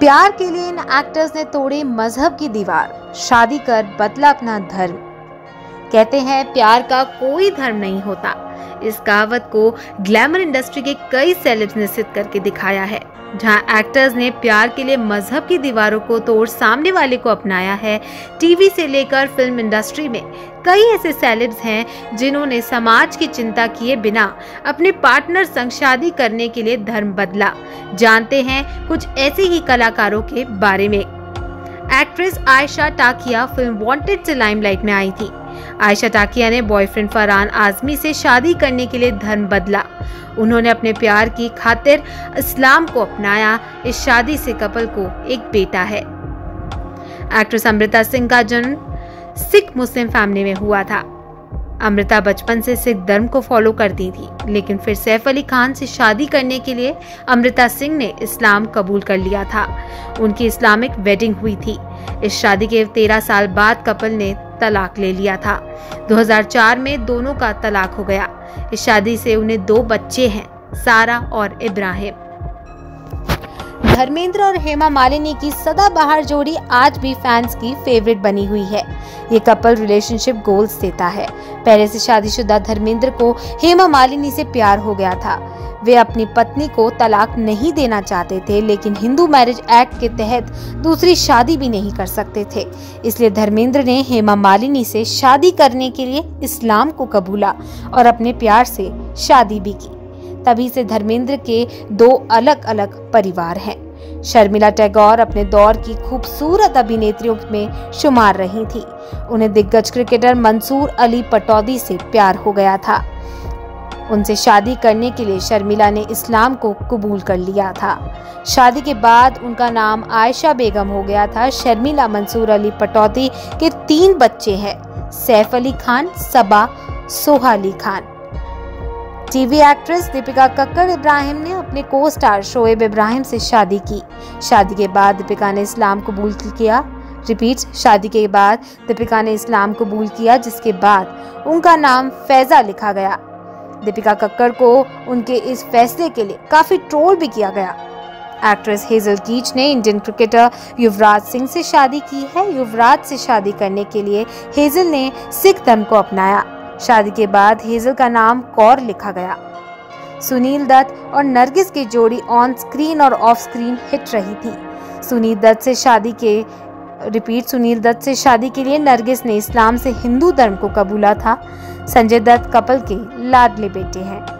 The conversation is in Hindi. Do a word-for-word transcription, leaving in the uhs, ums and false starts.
प्यार के लिए इन एक्टर्स ने तोड़े मजहब की दीवार, शादी कर बदला अपना धर्म। कहते हैं प्यार का कोई धर्म नहीं होता। इस कहावत को ग्लैमर इंडस्ट्री के कई सेलेब्स ने सिद्ध करके दिखाया है, जहां एक्टर्स ने प्यार के लिए मजहब की दीवारों को तोड़ सामने वाले को अपनाया है। टीवी से लेकर फिल्म इंडस्ट्री में कई ऐसे सेलेब्स हैं जिन्होंने समाज की चिंता किए बिना अपने पार्टनर संग शादी करने के लिए धर्म बदला। जानते हैं कुछ ऐसे ही कलाकारों के बारे में। Actress Ayesha Takia film Wanted से लाइमलाइट में आई थी। आयशा टाकिया ने बॉयफ्रेंड फरहान आजमी से शादी करने के लिए धर्म बदला। उन्होंने अपने प्यार की खातिर इस्लाम को अपनाया। इस शादी से कपल को एक बेटा है। एक्ट्रेस अमृता सिंह का जन्म सिख मुस्लिम फैमिली में हुआ था। अमृता बचपन से सिख धर्म को फॉलो करती थी, लेकिन फिर सैफ अली खान से शादी करने के लिए अमृता सिंह ने इस्लाम कबूल कर लिया था। उनकी इस्लामिक वेडिंग हुई थी। इस शादी के तेरह साल बाद कपल ने तलाक ले लिया था। दो हज़ार चार में दोनों का तलाक हो गया। इस शादी से उन्हें दो बच्चे हैं, सारा और इब्राहिम। धर्मेंद्र और हेमा मालिनी की सदाबहार जोड़ी आज भी फैंस की फेवरेट बनी हुई है। ये कपल रिलेशनशिप गोल्स देता है। पहले से शादीशुदा धर्मेंद्र को हेमा मालिनी से प्यार हो गया था। वे अपनी पत्नी को तलाक नहीं देना चाहते थे, लेकिन हिंदू मैरिज एक्ट के तहत दूसरी शादी भी नहीं कर सकते थे। इसलिए धर्मेंद्र ने हेमा मालिनी से शादी करने के लिए इस्लाम को कबूला और अपने प्यार से शादी भी की। तभी से धर्मेंद्र के दो अलग अलग परिवार हैं। शर्मिला टैगोर अपने दौर की खूबसूरत अभिनेत्रियों में शुमार रही थी। उन्हें दिग्गज क्रिकेटर मंसूर अली पटौदी से प्यार हो गया था। उनसे शादी करने के लिए शर्मिला ने इस्लाम को कबूल कर लिया था। शादी के बाद उनका नाम आयशा बेगम हो गया था। शर्मिला मंसूर अली पटौदी के तीन बच्चे हैं, सैफ अली खान, सबा, सोहा अली खान। टीवी एक्ट्रेस दीपिका कक्कर इब्राहिम ने अपने को स्टार शोएब इब्राहिम से शादी की। शादी के बाद दीपिका ने इस्लाम कबूल किया। रिपीट, शादी के बाद दीपिका ने इस्लाम कबूल किया, जिसके बाद उनका नाम फैज़ा लिखा गया। दीपिका कक्कर को उनके इस फैसले के लिए काफ़ी ट्रोल भी किया गया। एक्ट्रेस हेजल कीच ने इंडियन क्रिकेटर युवराज सिंह से शादी की है। युवराज से शादी करने के लिए हेजल ने सिख धर्म को अपनाया। शादी के बाद हेजल का नाम कौर लिखा गया। सुनील दत्त और नरगिस की जोड़ी ऑन स्क्रीन और ऑफ स्क्रीन हिट रही थी। सुनील दत्त से शादी के रिपीट सुनील दत्त से शादी के लिए नरगिस ने इस्लाम से हिंदू धर्म को कबूला था। संजय दत्त कपल के लाडले बेटे हैं।